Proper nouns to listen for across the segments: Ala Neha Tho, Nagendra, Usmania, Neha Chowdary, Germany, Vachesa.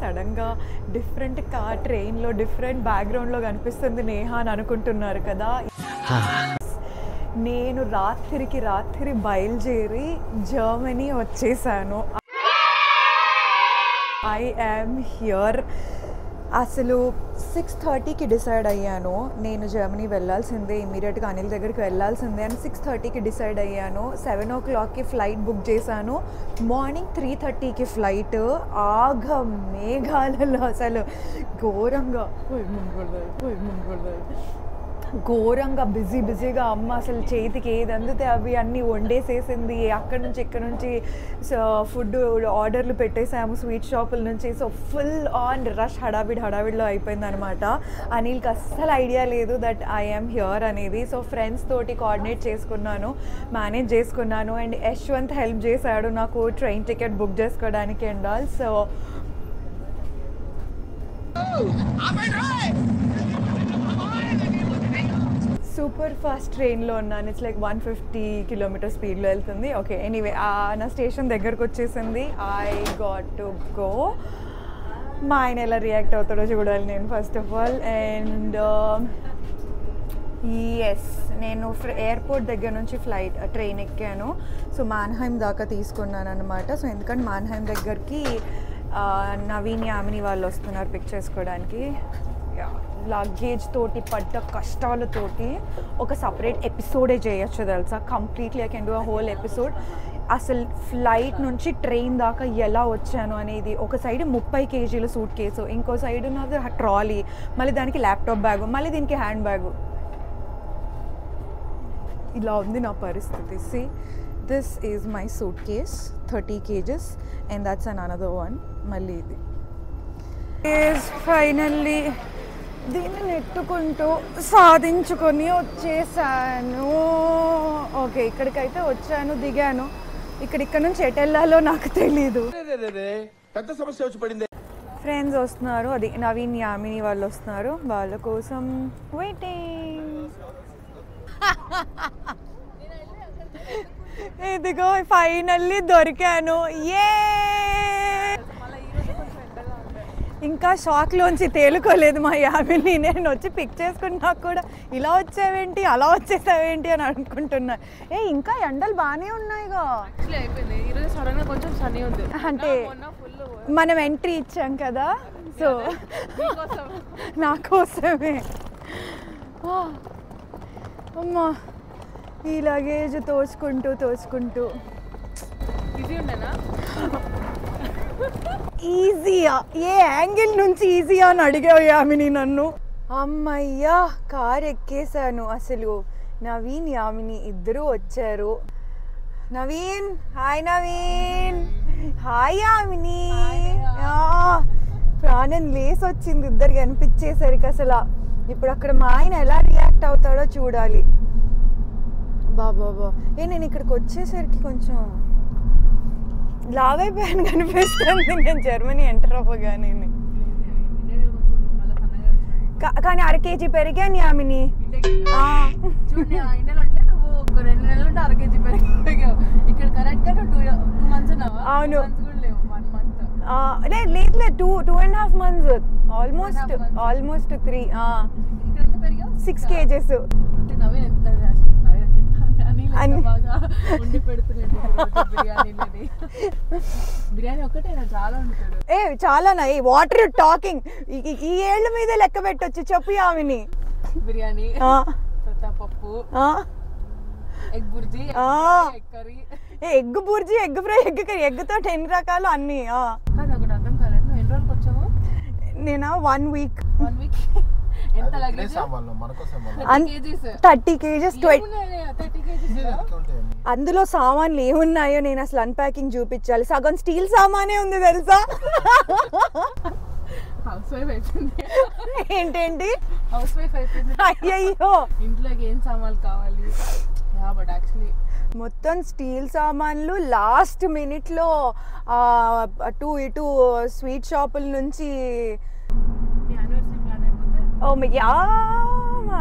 suddenly different car, train, lo, different background lo kanipistundi Neha ani anukuntunnaru kada. Nenu raathiriki raathiri bayalujeri Germany vachesanu. I am here. అసలు 6:30కి decide అయ్యాను నేను Germany వెళ్ళాల్సిందే, ఇమీడియట్గా అనిల్ దగ్గరికి వెళ్ళాల్సిందే అని 6:30కి డిసైడ్ అయ్యాను. 7 o'clockకి ఫ్లైట్ బుక్ చేశాను. మార్నింగ్ 3:30కి ఫ్లైట్. ఆగ మేఘాలలో అసలు ఘోరంగా ఘోరంగా బిజీగా అమ్మ అసలు చేతికి ఏది అందితే అవి అన్నీ వండేసేసింది. అక్కడి నుంచి ఇక్కడ నుంచి ఫుడ్ ఆర్డర్లు పెట్టేసాము స్వీట్ షాపుల నుంచి. సో ఫుల్ ఆన్ రష్ హడావిడిలో అయిపోయింది అనమాట. అనిల్కి అస్సలు ఐడియా లేదు దట్ ఐ యామ్ హియర్ అనేది. సో ఫ్రెండ్స్ తోటి కోఆర్డినేట్ చేసుకున్నాను, మేనేజ్ చేసుకున్నాను. అండ్ యశ్వంత్ హెల్ప్ చేశాడు నాకు ట్రైన్ టికెట్ బుక్ చేసుకోవడానికి and all. So super fast ట్రైన్లో ఉన్నాను. ఇట్స్ లైక్ 150 km స్పీడ్లో వెళ్తుంది. ఓకే, ఎనీవే నా స్టేషన్ దగ్గరకు వచ్చేసింది. I got to go. మా ఆయన ఎలా రియాక్ట్ అవుతాడో చూడాలి నేను first of all. And yes, నేను ఎయిర్పోర్ట్ దగ్గర నుంచి ట్రైన్ ఎక్కాను. సో మాన్హైమ్ దాకా తీసుకున్నాను అనమాట. సో ఎందుకంటే మాన్హైమ్ దగ్గరికి నవీన్ యామిని వాళ్ళు వస్తున్నారు పిక్ చేసుకోవడానికి. లగేజ్ తోటి పడ్డ కష్టాలతోటి ఒక సపరేట్ ఎపిసోడే చేయొచ్చు తెలుసా. Completely I can do a whole episode. అసలు ఫ్లైట్ నుంచి ట్రైన్ దాకా ఎలా వచ్చాను అనేది. ఒక సైడ్ 30 kg సూట్ కేసు, ఇంకో సైడ్ నాకు ట్రాలీ, మళ్ళీ దానికి ల్యాప్టాప్ బ్యాగు, మళ్ళీ దీనికి హ్యాండ్ బ్యాగు. ఇలా ఉంది నా పరిస్థితి. See this is my suitcase 30 kg and that's an another one. మళ్ళీ ఇది ఈజ్ ఫైనల్లీ దీన్ని నెట్టుకుంటూ సాధించుకొని వచ్చేసాను. ఓకే, ఇక్కడికైతే వచ్చాను, దిగాను. ఇక్కడ నుంచి ఎటు వెళ్ళాలో నాకు తెలీదు. ఫ్రెండ్స్ వస్తున్నారు, అది నవీన్ యామిని వాళ్ళు వస్తున్నారు, వాళ్ళ కోసం వెయిటింగ్. ఇదిగో ఫైనల్లీ దొరికాను. ఏ ఇంకా షాక్లోంచి తేలుకోలేదు మా యామిని. నేను వచ్చి పిక్ చేసుకున్నా కూడా ఇలా వచ్చావేంటి అలా వచ్చేసావేంటి అని అనుకుంటున్నా. ఇంకా ఎండలు బాగానే ఉన్నాయిగా. అంటే మనం ఎంట్రీ ఇచ్చాం కదా, సో నా కోసమే. అమ్మా ఈ లగేజ్ తోచుకుంటూ ఈజీయా, ఏ యాంగిల్ నుంచి ఈజీయా అని అడిగావు యామిని నన్ను. అమ్మయ్యా కారు ఎక్కేసాను. అసలు నవీన్ యామిని ఇద్దరు వచ్చారు. Naveen hi, Naveen hi, Yamini. ప్రాణం లేసి వచ్చింది ఇద్దరు కనిపించేసరికి. అసలు ఇప్పుడు అక్కడ మా ఆయన ఎలా రియాక్ట్ అవుతాడో చూడాలి. బాబా ఏ నేను ఇక్కడికి వచ్చేసరికి కొంచెం లావే ప్యాన్ కనిపిస్తుంది నేను జర్మనీ ఎంటర్ అవ్వగానే. కానీ 1 kg పెరిగాను యామిని. అవును, లేదులే 2.5 months ఆల్మోస్ట్ 3 6 kg. చాలానా ఈ వాటర్ టాకింగ్ ఈ ఏళ్ళ మీద లెక్క పెట్టొచ్చు. చెప్పు యామిని. బిర్యానీ, పప్పు, egg bhurji, egg fry, egg curry, egg తో 10 రకాలు అన్ని. ఒకటి అర్థం కాలేదు, ఎన్ని రోజులకు వచ్చావు? నేనా 1 week. 30 kg. అందులో సామాన్లు ఏమున్నాయో నేను అసలు అన్ప్యాకింగ్ చూపించాలి. సగం స్టీల్ సామానే ఉంది తెలుసా. ఏంటేంటి అయ్యో ఇంట్లోకి ఏం సామాన్లు కావాలి. మొత్తం స్టీల్ సామాన్లు. లాస్ట్ మినిట్ లో ఇటు స్వీట్ షాపుల నుంచి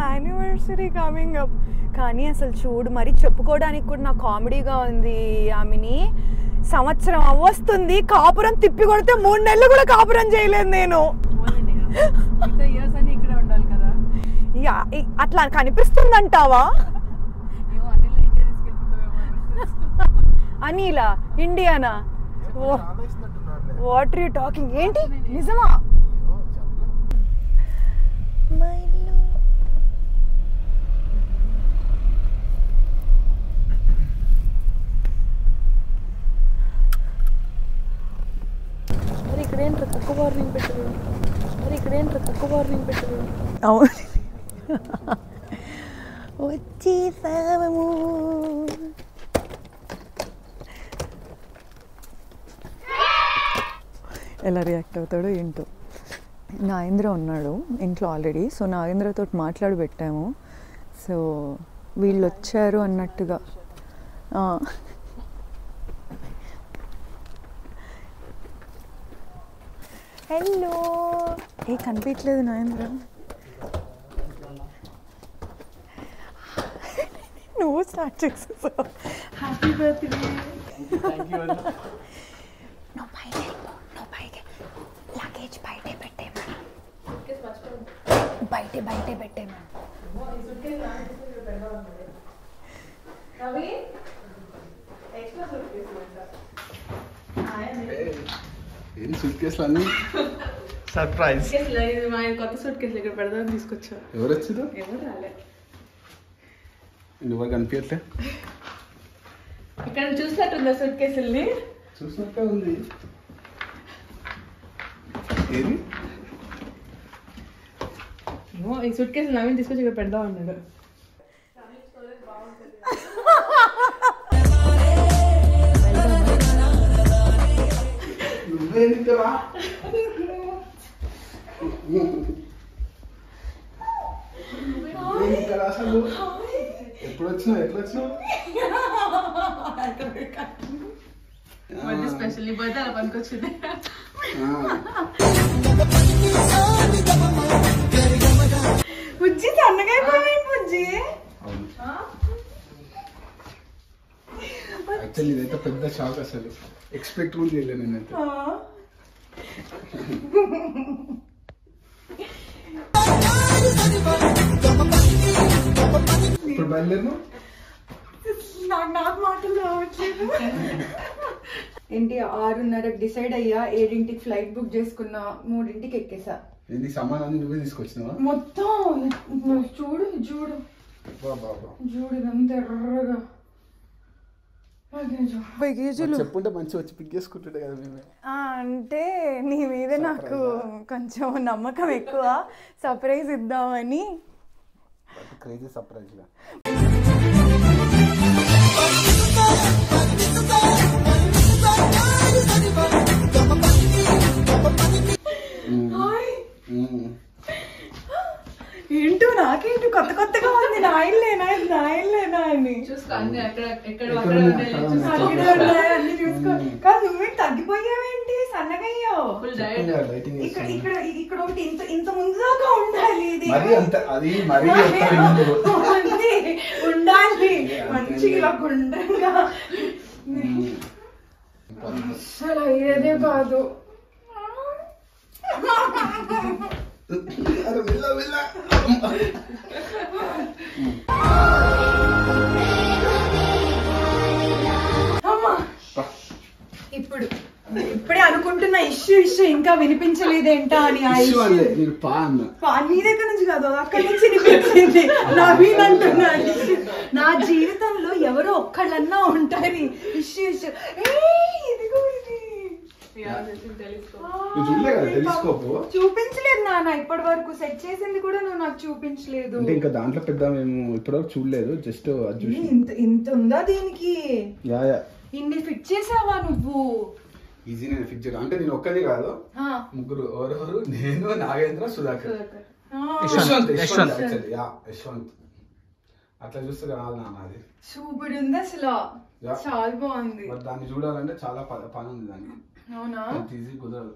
యానివర్సరీ కమింగ్ అప్. కానీ అసలు చూడు మరి, చెప్పుకోవడానికి కూడా నాకు కామెడీగా ఉంది యామిని. సంవత్సరం వస్తుంది కాపురం తిప్పి కొడితే 3 నెలలు కూడా కాపురం చేయలేను నేను ఇంత ఇయర్స్ అని ఇక్కడ ఉండాలి కదా యా అట్లా కనిపిస్తుందంటావా నేను అనిల ఇంటర్వ్యూస్ కి వెళ్తావేమో అనిల ఇండియానా వాట్ ఆర్ యు టాకింగ్ ఏంటి నిజమా వచ్చేసాము ఎలా రియాక్ట్ అవుతాడో ఏంటో నాగేంద్ర ఉన్నాడు ఇంట్లో ఆల్రెడీ సో నాగేంద్రతో మాట్లాడబెట్టాము సో వీళ్ళు వచ్చారు అన్నట్టుగా హలో ఏ కనిపించలేదు నాగేంద్ర నువ్వు స్టార్ట్ చేసేసావు హ్యాపీ బర్త్డే లగేజ్ బయటే పెట్టేమా బయటే బయటే పెట్టేమా సర్ప్రైజ్ కొత్త సూట్ కేసులు ఇక్కడ పెడదామని తీసుకొచ్చా ఎవరు వచ్చిందో ఎవరు రాలే నువ్వు కనిపించట్లే ఇక్కడ చూసినట్టుందా సూట్ కేసుల్ని చూసినట్టే ఉంది ఏది ఈ సూట్ కేసులు నవీన్ తీసుకొచ్చి ఇక్కడ పెడదాం అన్నాడు ఎప్పుడు వచ్చినావు ఎట్లా వచ్చినావు పనికొచ్చింది బుజ్జి తన్నగా బుజ్జి యాక్చువల్లీ ఇదైతే పెద్ద షాక్ అసలు ఎక్స్పెక్ట్ కూడా చేయలేదు నేనైతే ఇప్పుడు బయలుదేరు నాకు మాటలు రావట్లేదు ఏంటి 6:30కి డిసైడ్ అయ్యా 7ింటికి ఫ్లైట్ బుక్ చేసుకున్నా 3ింటికి ఎక్కేసా ఇది సామానాన్ని నువ్వే తీసుకొచ్చినావా మొత్తం చూడు చూడు బాబా చూడు ఎంత ఎర్రగా చెప్పుంటే మంచి వచ్చి పిక్ చేసుకుంటుండే కదా మేము అంటే నీ మీద నాకు కొంచెం నమ్మకం ఎక్కువ సర్ప్రైజ్ ఇద్దామని క్రేజీ సర్ప్రైజ్ ఏంటో నాకేంటో కొత్త కొత్తగా ఉంది నాయలేనా నాయలేనా అని చూసుకో అన్ని అక్కడ ఎక్కడ అన్ని చూసుకో కాదు నువ్వేంటి తగ్గిపోయావేంటి సన్నగయ్యావు ఇక్కడ ఇక్కడ ఇక్కడ ఒకటి ఇంత ఇంత ముందుగా ఉండాలి ఇది ఉండాలి మంచి గుండ్రంగా అసలు అయ్యేదే కాదు ఇప్పుడు ఇప్పుడే అనుకుంటున్న ఇష్యూ ఇష్యూ ఇంకా వినిపించలేదేంటా అని దగ్గర నుంచి కాదు అక్కడి నుంచి వినిపించింది నవీన్ అంటున్నా నా జీవితంలో ఎవరో ఒక్కళ్ళన్నా ఉంటారు ఇష్యూ ఇష్యూ చూపించలేదు నాన్న ఇప్పటి వరకు సెట్ చేసింది కూడా నువ్వు నాకు చూపించలేదు ఇంకా దాంట్లో పెద్ద మేము ఇప్పటివరకు చూడలేదు జస్ట్ ఇంత ఉందా దీనికి ఇన్ని ఫిట్ చేసావా నువ్వు ఈజీనే ఫిట్ చేయాలి అంటే నేను ఒక్కది కాదు ముగ్గురు ఎవరెవరు నేను నాగేంద్ర సుధాకర్ యశ్వంత్ అట్లా చూస్తే రాదు నాన్న అది సూపర్ ఉంది అసలు చాలా బాగుంది దాన్ని చూడాలంటే చాలా పని ఉంది దాన్ని అవునా ఈజీ కుదరదు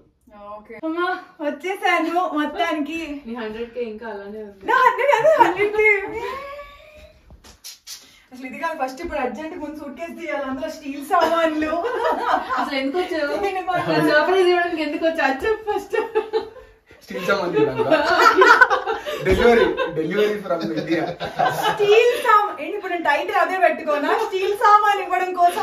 ఓకే అమ్మా వచ్చేసాను మొత్తానికి 100k ఇంకా అలానే ఉంది 100 అదే 100k Lidhika, first of all, urgent one suitcase the steel saman lo. Surprise first. Steel saman delivery from India. Steel saman. Any put in tight rather bet go na. Steel saman ni put in kosa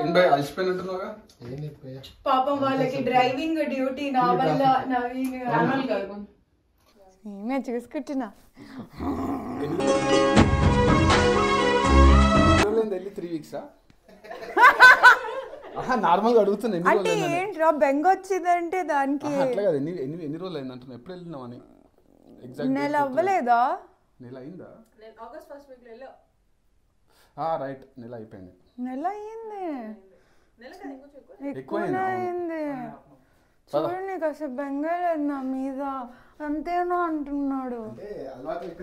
in by Ashpin Noga? Papa Malaki driving duty novel. I choose good enough. Only 3 weeks, huh? Normal Gadutan and Bengot exactly. Ah, right, Nella Ipen. Nella in there. Nella in there. Children is a Bengal and Namida. And then on to Nodo. A lot of it.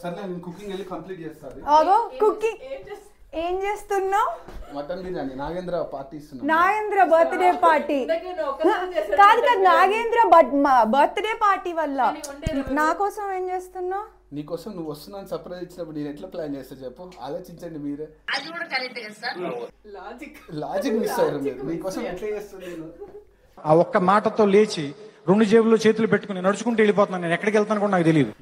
Suddenly, cooking is complete yesterday. Although cooking angels to know? Mutton biryani, Nagendra parties. Nagendra birthday party. Nagendra birthday party. Nakosam angels to know? Nikosam, you was not surprised that you didn't plan yesterday. Logic, Mr. Nikosam. I walk a matato lechi, Runijevlo Chetil Betcon, and Urskun Telepathman, and Ecrical Tangon. I believe.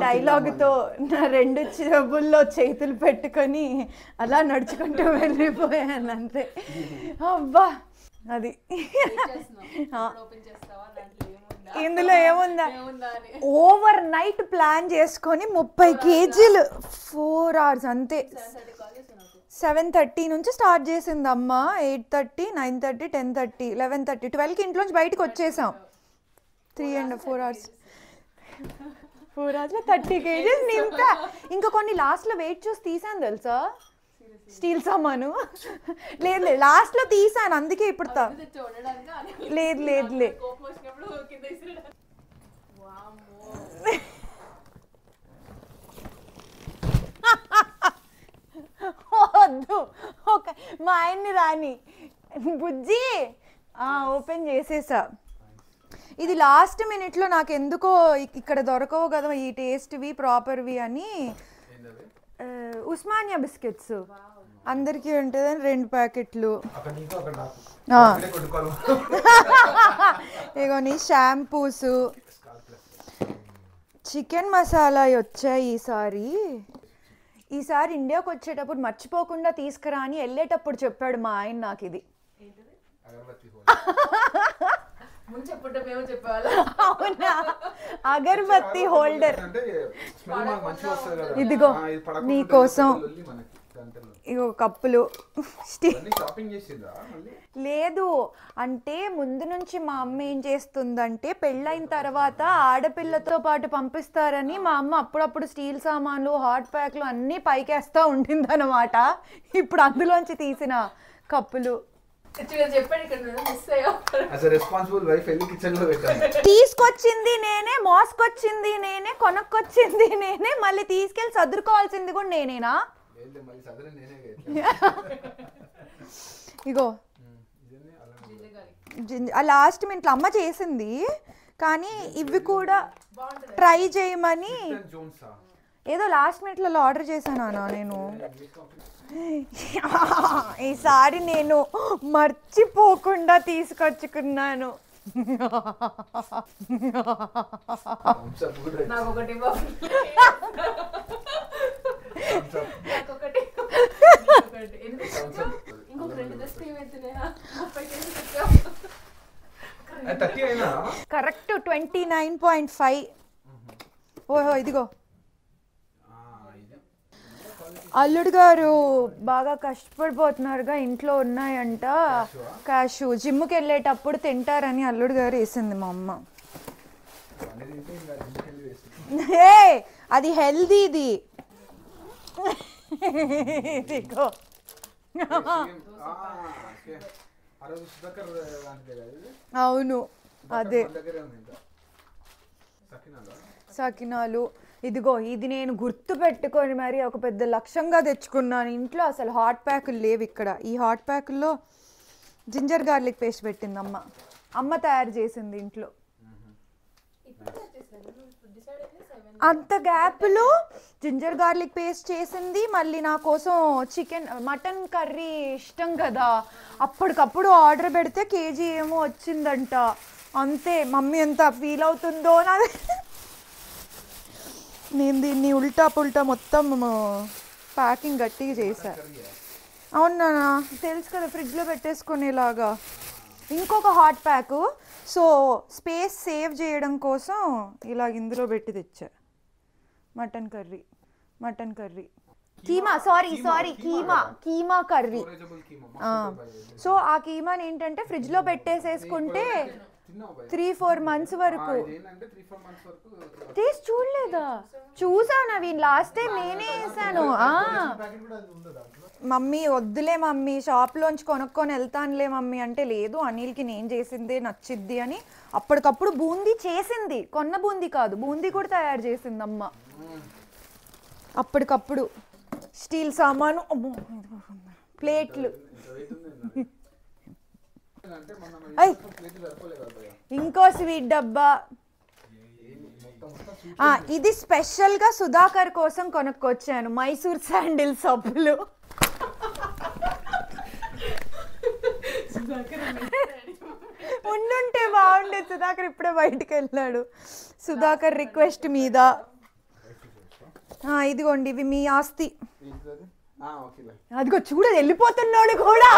Dialogue to Narenduchibullo Chetil Petconi, Alla Nurchkun to Velipolante. Oh, bah, Nadi. In the Leona overnight plan, Jesconi, Mupai Kajil, 4 hours ante. 7:30 nunchi start chesindi amma 8:30 9:30 10:30 11:30 12 ki intlo nunchi bayitiki vachesam 3 and 4 hours 4 hours lo 30 kgs nimta inka konni last lo weight choose teesanu telusa steel samanu led last lo teesanu andike ippudu ta led okay, mine Rani. Budji, open Jesesa. This last minute, I can do a taste proper. Usmania biscuits. Under current and rent packet. Shampoos. Chicken masala. Sorry. This time, India is a good thing. This time, India is a good thing. This Agarbatti holder. లేదు అంటే ముందు నుంచి మా అమ్మ ఏం చేస్తుందంటే పెళ్ళైన తర్వాత ఆడపిల్లతో పాటు పంపిస్తారని మా అమ్మ అప్పుడప్పుడు స్టీల్ సామాన్లు హాట్ ప్యాక్లు అన్నీ పైకేస్తా ఉంటుందన్నమాట. ఇప్పుడు అందులోంచి తీసిన కప్పులు తీసుకొచ్చింది నేనే, మోసుకొచ్చింది నేనే, కొనుక్కొచ్చింది నేనే, మళ్ళీ తీసుకెళ్ళి సదురుకోవాల్సింది కూడా నేనేనా? ఇగో ఆ లాస్ట్ మినిట్లో అమ్మ చేసింది కానీ ఇవి కూడా ట్రై చేయమని ఏదో లాస్ట్ మినిట్లలో ఆర్డర్ చేశానా నేను. ఈసారి నేను మర్చిపోకుండా తీసుకొచ్చుకున్నాను. Correct 29.5. Oh, idigo. Alludu garu baga kashtapadutnarga intlo unnayanta cashew gym ki velletappudu tintarani alludu garu esindi ma amma. Hey, adi healthy idi. Idigo. Avunu ade sakinalu. ఇదిగో ఇది నేను గుర్తు పెట్టుకొని మరి ఒక పెద్ద లక్ష్యంగా తెచ్చుకున్నాను. ఇంట్లో అసలు హాట్ ప్యాకులు లేవు ఇక్కడ. ఈ హాట్ ప్యాకుల్లో జింజర్ గార్లిక్ పేస్ట్ పెట్టింది అమ్మ తయారు చేసింది ఇంట్లో. అంత గ్యాప్లో జింజర్ గార్లిక్ పేస్ట్ చేసింది. మళ్ళీ నా కోసం చికెన్ మటన్ కర్రీ ఇష్టం కదా, అప్పటికప్పుడు ఆర్డర్ పెడితే కేజీ ఏమో వచ్చిందంట. అంతే మమ్మీ ఎంత ఫీల్ అవుతుందో నాది. నేను దీన్ని ఉల్టా పుల్టా మొత్తం ప్యాకింగ్ గట్టిగా చేశా. అవునా తెలుసు కదా ఫ్రిడ్జ్లో పెట్టేసుకునేలాగా. ఇంకొక hot pack so space save చేయడం కోసం ఇలా ఇందులో పెట్టి తెచ్చా. Mutton curry keema curry. So ఆ కీమాని ఏంటంటే ఫ్రిడ్జ్లో పెట్టేసేసుకుంటే 3-4 months వరకు. టేస్ట్ చూడలేదా? చూసాను అవి లాస్ట్ టైం నేనే వేసాను. మమ్మీ వద్దులే మమ్మీ షాప్లోంచి కొనుక్కొని వెళ్తానులే మమ్మీ అంటే, లేదు అనిల్కి నేను చేసిందే నచ్చిద్ది అని అప్పటికప్పుడు బూందీ చేసింది. కొన్న బూందీ కాదు, బూందీ కూడా తయారు చేసింది అమ్మ అప్పటికప్పుడు. స్టీల్ సామాను, ప్లేట్లు, ఇంకో స్వీట్ డబ్బా. ఇది స్పెషల్గా సుధాకర్ కోసం కొనుక్కొచ్చాను, మైసూర్ శాండిల్ సబ్బులు. ఉండుంటే బాగుండేది. సుధాకర్ ఇప్పుడే బయటకు వెళ్ళాడు. సుధాకర్ రిక్వెస్ట్ మీద ఇదిగోండి ఇవి మీ ఆస్తి. అదిగో చూడ వెళ్ళిపోతున్నాడు కూడా.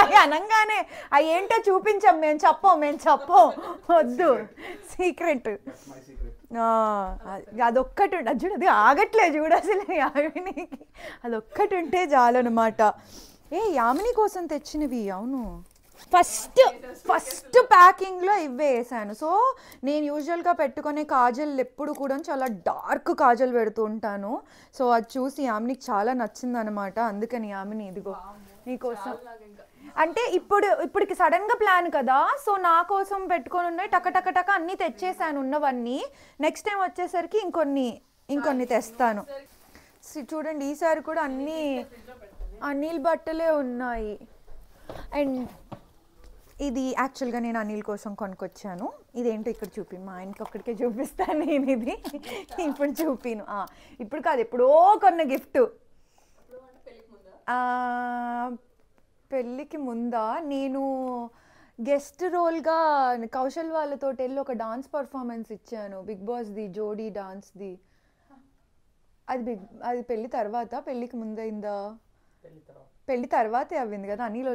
అనగానే అవి ఏంటో చూపించాం. మేము చెప్పం వద్దు, సీక్రెట్ అదొక్కటి. అది చూడ అది ఆగట్లేదు చూడ అసలు. యామిని అదొక్కటి ఉంటే చాలు అనమాట. ఏ యామిని కోసం తెచ్చినవి. అవును ఫస్ట్ ప్యాకింగ్లో ఇవే వేసాను. సో నేను యూజువల్గా పెట్టుకునే కాజల్ ఎప్పుడు కూడా చాలా డార్క్ కాజల్ పెడుతూ ఉంటాను. సో అది చూసి యామినికి చాలా నచ్చిందనమాట. అందుకని యామిని ఇదిగో నీకోసం. అంటే ఇప్పటికి సడన్గా ప్లాన్ కదా, సో నా కోసం పెట్టుకొని ఉన్నాయి టకటకటక అన్నీ తెచ్చేసాను ఉన్నవన్నీ. నెక్స్ట్ టైం వచ్చేసరికి ఇంకొన్ని తెస్తాను. చూడండి ఈసారి కూడా అన్నీ అనిల్ బట్టలే ఉన్నాయి. అండ్ ఇది యాక్చువల్గా నేను అనిల్ కోసం కొనుక్కొచ్చాను. ఇదేంటో ఇక్కడ చూపి, మా ఆయనకి ఒక్కడికే చూపిస్తాను నేను. ఇది ఇప్పుడు చూపిను. ఇప్పుడు కాదు, ఎప్పుడో కొన్న గిఫ్ట్. పెళ్ళికి ముందా నేను గెస్ట్ రోల్గా కౌశల్ వాళ్ళతో వెళ్ళి ఒక డాన్స్ పర్ఫార్మెన్స్ ఇచ్చాను. బిగ్ బాస్ది జోడీ డాన్స్ది. అది పెళ్ళి తర్వాత. పెళ్ళికి ముందైందా? పెళ్ళి తర్వాతే అవ్వింది కదా అనిల్.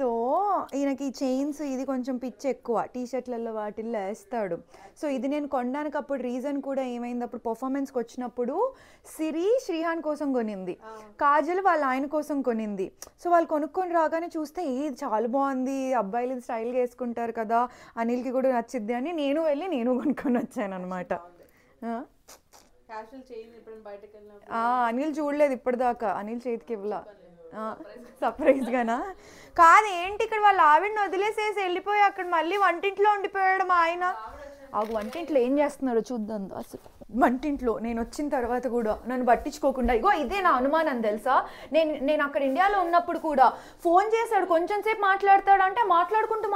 సో ఈయనకి చైన్స్ ఇది కొంచెం పిచ్చి ఎక్కువ, టీషర్ట్లలో వాటిల్లో వేస్తాడు. సో ఇది నేను కొనడానికి అప్పుడు రీజన్ కూడా ఏమైంది, అప్పుడు పర్ఫార్మెన్స్కి వచ్చినప్పుడు సిరి శ్రీహాన్ కోసం కొనింది, కాజల్ వాళ్ళ ఆయన కోసం కొనింది. సో వాళ్ళు కొనుక్కొని రాగానే చూస్తే ఇది చాలా బాగుంది, అబ్బాయిలు ఇది స్టైల్గా వేసుకుంటారు కదా, అనిల్కి కూడా నచ్చిద్ది అని నేను వెళ్ళి కొనుక్కొని వచ్చాను అనమాట. అనిల్ చూడలేదు ఇప్పటిదాకా. అనిల్ చేతికి ఇవ్వలా, సర్ప్రైజ్గానా? కాదు ఏంటి ఇక్కడ వాళ్ళ ఆవిడని వదిలేసేసి వెళ్ళిపోయి అక్కడ మళ్ళీ వంటింట్లో ఉండిపోయాడు మా ఆయన. ఆ వంటింట్లో ఏం చేస్తున్నాడో చూద్దాం. అసలు వంటింట్లో నేను వచ్చిన తర్వాత కూడా నన్ను పట్టించుకోకుండా, ఇగో ఇదే నా అనుమానం తెలుసా, నేను అక్కడ ఇండియాలో ఉన్నప్పుడు కూడా ఫోన్ చేశాడు, కొంచెం సేపు మాట్లాడతాడు అంటే మాట్లాడుకుంటూ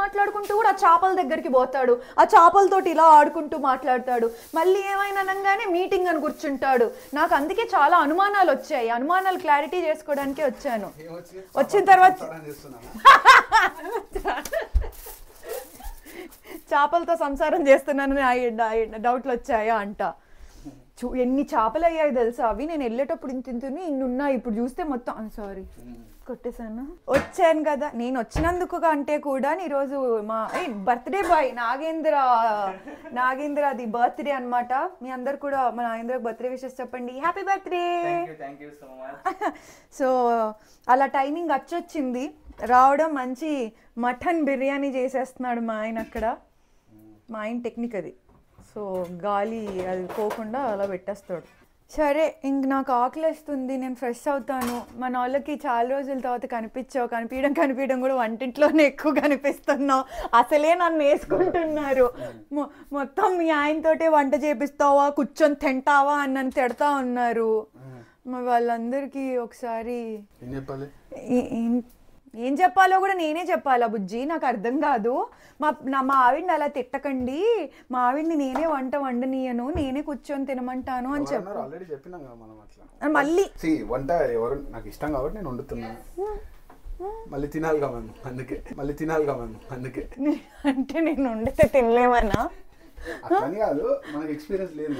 కూడా ఆ చేపల దగ్గరికి పోతాడు, ఆ చేపలతోటి ఇలా ఆడుకుంటూ మాట్లాడతాడు, మళ్ళీ ఏమైనా అనగానే మీటింగ్ అని కూర్చుంటాడు. నాకు అందుకే చాలా అనుమానాలు వచ్చాయి. అనుమానాలు క్లారిటీ చేసుకోవడానికే వచ్చాను. వచ్చిన తర్వాత చేపలతో సంసారం చేస్తున్నానని ఆయన డౌట్లు వచ్చాయా అంట. ఎన్ని చేపలు అయ్యాయి తెలుసా అవి. నేను వెళ్ళేటప్పుడు ఇంతిని ఇన్నున్నా, ఇప్పుడు చూస్తే మొత్తం సారీ కొట్టేశాను. వచ్చాను కదా నేను, వచ్చినందుకు అంటే కూడా ఈరోజు మా బర్త్డే బాయ్ నాగేంద్ర అది బర్త్డే అనమాట. మీ అందరు కూడా మా నాగేంద్రకు బర్త్డే విషెస్ చెప్పండి. Happy birthday. సో అలా టైమింగ్ వచ్చింది రావడం. మంచి మటన్ బిర్యానీ చేసేస్తున్నాడు మా ఆయన అక్కడ. మా ఆయన టెక్నిక్ అది. సో గాలి అది పోకుండా అలా పెట్టేస్తాడు. సరే ఇంక నాకు ఆకలేస్తుంది నేను ఫ్రెష్ అవుతాను మన వాళ్ళకి చాలా రోజుల తర్వాత కనిపించడం కూడా వంటింట్లోనే ఎక్కువ కనిపిస్తున్నావు అసలే నన్ను వేసుకుంటున్నారు మొత్తం మీ ఆయనతోటే వంట చేపిస్తావా కూర్చొని తింటావా అని నన్ను తిడతా ఉన్నారు వాళ్ళందరికీ ఒకసారి ఏం చెప్పాలో కూడా నేనే చెప్పాలా బుజ్జి నాకు అర్థం కాదు మా ఆవిడని అలా తిట్టకండి మా ఆవిడని నేనే వంట వండనీయను నేనే కూర్చొని తినమంటాను అని చెప్పి మళ్ళీ వంట ఎవరు నాకు ఇష్టం కాబట్టి నేను వండుతున్నాను మళ్ళీ తినాలిగా మేము అందుకే అంటే నేను వండితే తినలేమనా అట్లని కాదు మనకి ఎక్స్పీరియన్స్ లేదు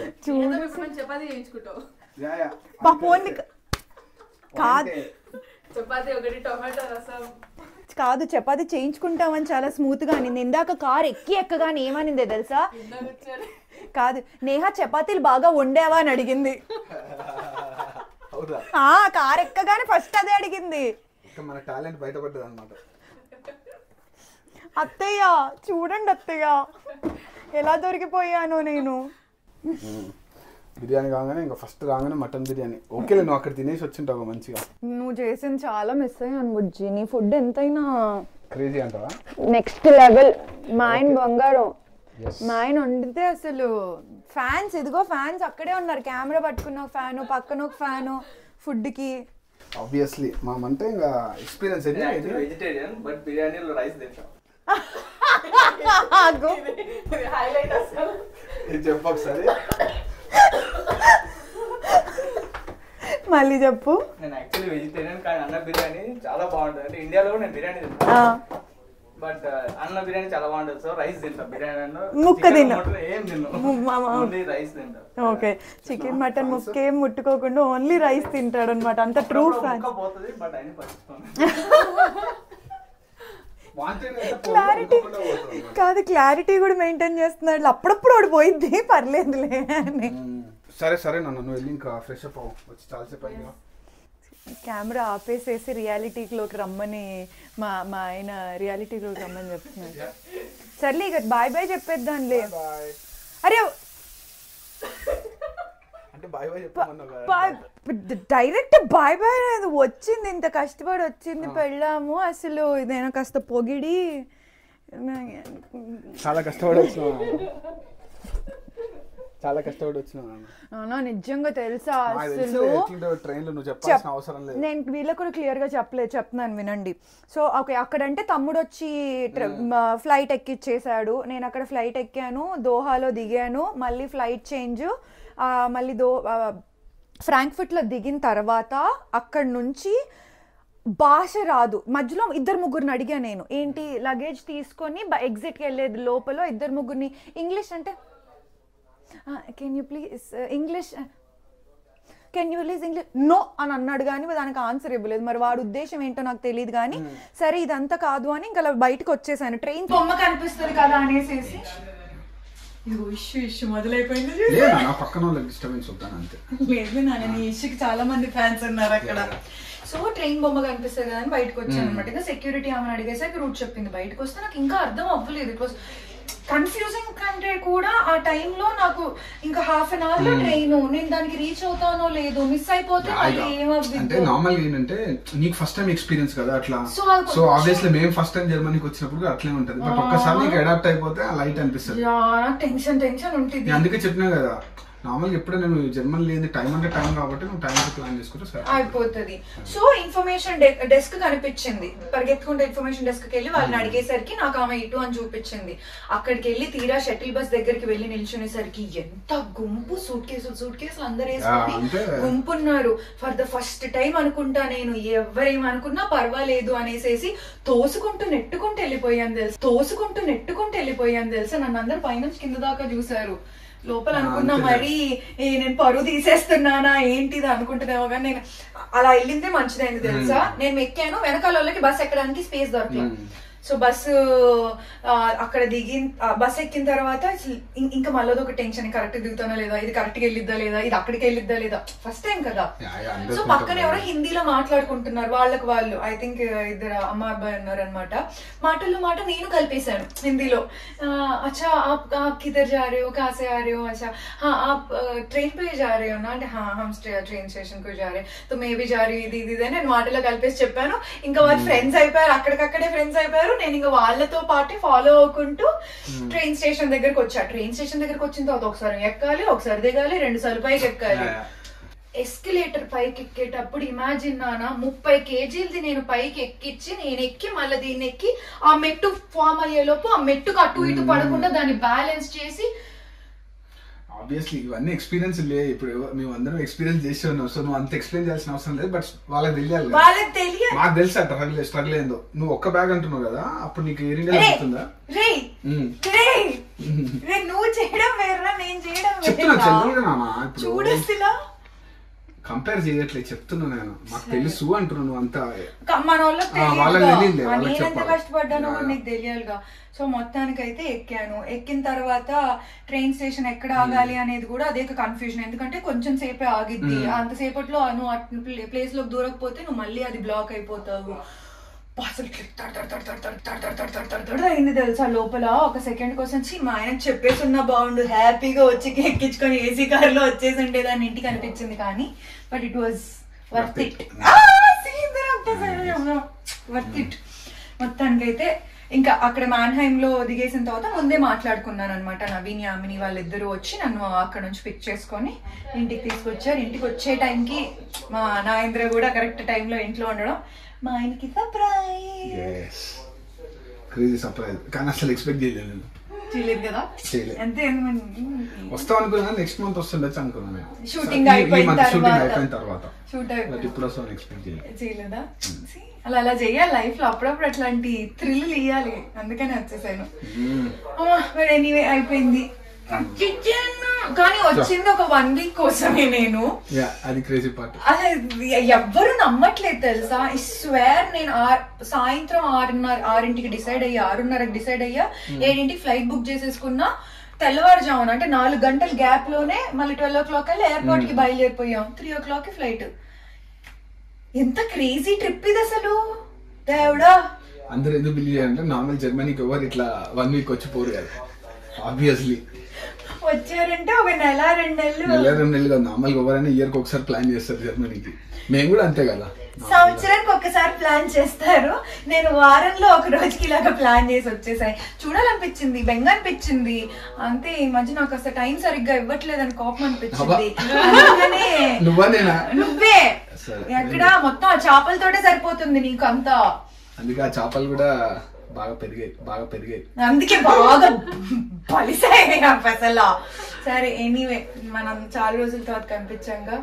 చపాతీ చేయించుకుంటావు కాదు చపాతి చేయించుకుంటామని చాలా స్మూత్ గా అనింది ఇందాక కార్ ఎక్కగానే ఏమనిందే తెలుసా కాదు నేహా చపాతీలు బాగా వండావా అని అడిగింది కార్ ఎక్కగానే ఫస్ట్ అదే అడిగింది అత్తయ్య చూడండి అత్తయ్య ఎలా దొరికిపోయాను నేను బిర్యానీ కాగానే ఇంకా ఫస్ట్ రాగానే మటన్ బిర్యానీ ఓకే నువ్వు అక్కడ తినేసి వచ్చింటావు మంచిగా నువ్వు చేసిన చాలా మిస్ అయ్యాను బుజ్జి నీ ఫుడ్ ఎంతైనా క్రేజీ అంటావా నెక్స్ట్ లెవెల్ మా ఆయన బంగారం మా ఆయన వండితే అసలు ఫ్యాన్స్ ఇదిగో ఫ్యాన్స్ అక్కడే ఉన్నారు కెమెరా పట్టుకున్న ఒక ఫ్యాన్ పక్కన ఒక ఫ్యాన్ ఫుడ్కి ఆబ్వియస్లీ మామంటే ఇంకా ఎక్స్పీరియన్స్ ఏంటి వెజిటేరియన్ బట్ బిర్యానీలో రైస్ తింటాం హైలైట్ అసలు ఇది చెప్పొకసారి మళ్ళీ చెప్పు నేను యాక్చువల్లీ వెజిటేరియన్ కానీ అన్న బిర్యానీ చాలా బాగుంటుంది అంటే ఇండియాలో నేను బిర్యానీ తింటాను బట్ అన్న బిర్యానీ చాలా బాగుంటుంది సో రైస్ తింటా బిర్యానీలో ముక్క తింటా ఏం తిన్నాను ఓన్లీ రైస్ తింటా ఓకే చికెన్ మటన్ ముక్క ఏం ముట్టుకోకుండా ఓన్లీ రైస్ తింటాడు అన్నమాట అంత ట్రూ ఫ్యాన్ ముక్క పోతది బట్ ఐని పచ్చిస్తాను క్లారిటీ కాదు క్లారిటీ కూడా మెయింటైన్ చేస్తున్నాడు అప్పుడప్పుడు వాడు పోయింది పర్లేదులే అని సరే సరే నన్ను వెళ్ళి ఇంకా ఫ్రెష్ అప్ వచ్చి చాలాసేపు అయ్యా కెమెరా ఆపేసేసి రియాలిటీలోకి రమ్మని మా ఆయన రియాలిటీలోకి రమ్మని చెప్తున్నాడు సర్లే ఇక బాయ్ బాయ్ చెప్పేద్దాంలే అరే డైరెక్ట్ బాయ్ బాయ్ వచ్చింది ఇంత కష్టపడి వచ్చింది పెళ్ళాము అసలు ఇదైనా కాస్త పొగిడి చాలా కష్టపడి వచ్చినా నిజంగా తెలుసా అసలు నేను వీళ్ళకి కూడా క్లియర్ గా చెప్తున్నాను వినండి సో ఓకే అక్కడంటే తమ్ముడు వచ్చి ఫ్లైట్ ఎక్కిచ్చేసాడు నేను అక్కడ ఫ్లైట్ ఎక్కాను దోహాలో దిగాను మళ్ళీ ఫ్లైట్ చేంజ్ మళ్ళీ ఫ్రాంక్ఫర్ట్లో దిగిన తర్వాత అక్కడ నుంచి భాష రాదు మధ్యలో ఇద్దరు ముగ్గురిని అడిగా నేను ఏంటి లగేజ్ తీసుకొని ఎగ్జిట్కి వెళ్ళేది లోపల ఇద్దరు ముగ్గురిని ఇంగ్లీష్ అంటే can you please English no అని అన్నాడు కానీ దానికి ఆన్సర్ ఇవ్వలేదు మరి వాడి ఉద్దేశం ఏంటో నాకు తెలియదు కానీ సరే ఇదంతా కాదు అని ఇంకా బయటకు వచ్చేసాను ట్రైన్ బొమ్మ కనిపిస్తుంది కదా అనేసి చాలా మంది ఫ్యాన్స్ ఉన్నారు అక్కడ సో ట్రైన్ బొమ్మ కనిపిస్తుంది కదా అని బయటకు వచ్చాను అనమాట ఇంకా సెక్యూరిటీ ఆమెను అడిగేసరికి రూట్ చెప్పింది బయటకు వస్తే నాకు ఇంకా అర్థం అవ్వలేదు ఇట్ వాస్ కన్ఫ్యూజింగ్ కంటే కూడా ఆ టైంలో నాకు ఇంకా హాఫ్ అన్ అవర్ లో ట్రైన్ నేను దానికి రీచ్ అవుతానో లేదో మిస్ అయిపోతే జర్మనీకి వచ్చినప్పుడు అట్లే ఉంటది బట్ ఒక్కసారి అడాప్ట్ అయిపోతే లైట్ అనిపిస్తుంది టెన్షన్ ఉంటుంది అందుకే చెప్పినా కదా నార్మల్ ఎప్పుడో నేను జర్మన్ లేని టైం అంటే టైం కాబట్టి నేను టైం ప్లాన్ చేసుకుంటే అయిపోతుంది సో ఇన్ఫర్మేషన్ డెస్క్ కనిపించింది పరిగెత్తుకుంటే ఇన్ఫర్మేషన్ డెస్క్ కి వెళ్ళి వాళ్ళని అడిగేసరికి నాకు ఆమె ఇటు అని చూపించింది అక్కడికి వెళ్ళి తీరా షటిల్ బస్ దగ్గరికి వెళ్ళి నిల్చునేసరికి ఎంత గుంపు సూట్ కేసులు అందరూ వేసుకుని గుంపున్నారు ఫర్ ద ఫస్ట్ టైం అనుకుంటా నేను ఎవరేమనుకున్నా పర్వాలేదు అనేసేసి తోసుకుంటూ నెట్టుకుంటూ వెళ్ళిపోయాను తెలుసా నన్ను అందరు పైనుంచి కింద దాకా చూసారు లోపల అనుకున్నా మరి నేను పరువు తీసేస్తున్నానా ఏంటిది అనుకుంటున్నావు కానీ నేను అలా వెళ్ళిందే మంచిదైంది తెలుసా నేను ఎక్కాను వెనకాల వాళ్ళకి బస్ ఎక్కడానికి స్పేస్ దొరకలేదు So bus akkada digin bus ekkin tarvata inka mallo oka tension correct digutana leda idi correct ga ellidda leda idi akkadike ellidda leda first time kada so pakkane evaro hindi lo maatladukuntunnaru vallaku vallu I think idhara amma abba annaru anamata maatalo maata nenu kalpesanu hindi lo acha aap kidhar ja rahe ho kaise aa rahe ho acha ha aap train pe ja rahe ho na ante ha hum train station ko ja rahe to main bhi ja rahi idi idi nenu maatalo kalpesi cheppanu inka varu friends ayiparu akkadakade friends ayiparu నేను వాళ్ళతో పాటే follow అవుకుంటూ train station దగ్గరికి వచ్చా train station దగ్గరికి వచ్చిన తర్వాత ఒకసారి ఎక్కాలి ఒకసారి దిగాలి రెండు సార్లు పైకి ఎక్కాలి ఎస్కలేటర్ పైకి ఎక్కేటప్పుడు ఇమాజిన్ నానా 30 kg నేను పైకి ఎక్కిచ్చి నేను ఎక్కి మళ్ళీ దీన్ని ఎక్కి ఆ మెట్టు ఫామ్ అయ్యే లోపు ఆ మెట్టుకు అటు ఇటు పడకుండా దాన్ని బ్యాలెన్స్ చేసి ఆబ్వియస్లీ ఇవన్నీ ఎక్స్పీరియన్స్ లే ఇప్పుడు మేము అందరం ఎక్స్పీరియన్స్ చేసి ఉన్నాం సో నువ్వు అంత ఎక్స్ప్లెయిన్ చేయాల్సిన అవసరం లేదు బట్ వాళ్ళకి తెలియాలి వాళ్ళకి తెలియాలి నాకు తెలుసా స్ట్రగుల్ ఏందో నువ్వు ఒక్క బ్యాగ్ అంటున్నావు కదా అప్పుడు నీకు ఏరియా అవుతుందా రే రే రే నువ్వు చేయడం వేరురా నేను చేయడం వేరు చెప్తున్నా చెల్లెనామా చూడసిలా కంపేర్ చేయట్లే చెప్తున్నా నేను నాకు తెలుసు అంటున్నాను నువ్వు అంత మనోళ్ళకి తెలియాలి వాళ్ళకి తెలియాలి వాళ్ళకి చెప్పాలి ఎంత కష్టపడ్డానో నీకు తెలియాలిగా సో మొత్తానికైతే ఎక్కాను ఎక్కిన తర్వాత ట్రైన్ స్టేషన్ ఎక్కడ ఆగాలి అనేది కూడా అదే కన్ఫ్యూజన్ ఎందుకంటే కొంచెం సేపే ఆగిద్ది అంతసేపట్లో నువ్వు ప్లేస్ లోకి దూరకపోతే నువ్వు మళ్ళీ అది బ్లాక్ అయిపోతావు అసలు అయింది తెలుసా లోపల ఒక సెకండ్ కోసం మా ఆయనకు చెప్పేసున్నా బాగుండు హ్యాపీగా వచ్చి ఎక్కించుకొని ఏసీ కార్ లో వచ్చేసి ఉండేదాన్ని ఇంటికి అనిపించింది కానీ but it was worth it worth it మొత్తానికైతే ఇంకా అక్కడ మాన్హైమ్ లో దిగేసిన తర్వాత ముందే మాట్లాడుకున్నాను అనమాట నవీన్ యామిని వాళ్ళిద్దరూ వచ్చి నన్ను అక్కడ నుంచి పిక్ చేసుకొని ఇంటికి తీసుకొచ్చారు ఇంటికి వచ్చే టైంకి మా నాగేంద్ర కూడా కరెక్ట్ టైంలో ఇంట్లో ఉండడం మా ఆయనకి సర్ప్రైజ్ క్రేజీ సర్ప్రైజ్ కానీ అసలు ఎక్స్పెక్ట్ చేయలేదు చేయలేదు కదా అంతే వస్తాం అనుకున్నాను నెక్స్ట్ మంత్ వస్తుండొచ్చు అనుకున్నాను షూటింగ్ అయిపోయిన తర్వాత షూట్ అయిపోయింది ఇప్పుడు వస్తాను ఎక్స్పెక్ట్ చేయలేదు చేయలేదా అలా అలా చేయాలి లైఫ్ లో అప్పుడప్పుడు అట్లాంటి థ్రిల్ ఇవ్వాలి అందుకనే వచ్చేసాను ఎనీవే అయిపోయింది కానీ వచ్చింది ఒక 1 week కోసమే నేను అది క్రేజీ పార్ట్ ఎవ్వరూ నమ్మట్లేదు తెలుసా ఐ స్వేర్ నేను సాయంత్రం 6:30 డిసైడ్ అయ్యా 6:30 డిసైడ్ అయ్యా 7కి ఫ్లైట్ బుక్ చేసేసుకున్నా తెల్లవారుజామున అంటే 4 గంటల గ్యాప్ లోనే మళ్ళీ 12 o'clock అలా ఎయిర్పోర్ట్ కి బయలుదేరిపోయాం 3 o'clock కి ఫ్లైట్ ఎంత క్రేజీ ట్రిప్ ఇది అసలు దేవుడా అందరూ ఎందుకు బిలీవ్ చేయాలంటే నార్మల్ జర్మనీకి ఎవరు ఇట్లా 1 week వచ్చి పోరు కదా ఆబ్వియస్లీ వచ్చారంటే ఒక నెల రెండు నెలలు కదా నార్మల్గా ఎవరైనా ఇయర్కి ఒకసారి ప్లాన్ చేస్తారు జర్మనీకి మేము కూడా అంతే కదా సంవత్సరానికి ఒక్కసారి ప్లాన్ చేస్తారు నేను వారంలో ఒక రోజుకి ఇలాగ ప్లాన్ చేసి వచ్చేసాయి చూడాలనిపించింది బెంగ అనిపించింది అంతే ఈ మధ్య నాకు అసలు టైం సరిగ్గా ఇవ్వట్లేదు అని కోపం అనిపించింది నువ్వే ఎక్కడ మొత్తం ఆ చేపలతోటే సరిపోతుంది నీకు అంతా అందుకే ఆ చేపలు కూడా బాగా పెరిగాయి అందుకే బాగా పలిసాయి అసలు సరే ఎనీవే మనం చాలా రోజుల తర్వాత కనిపించాంగా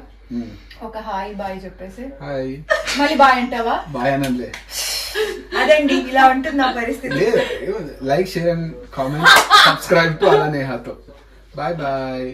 ఒక హాయ్ బాయ్ చెప్పేసి మళ్ళీ బాయ్ అంటావా బాయ్ అనలే అదండి ఇలా ఉంటుంది నా పరిస్థితి like share and comment subscribe to అలా నేహాతో బాయ్ బాయ్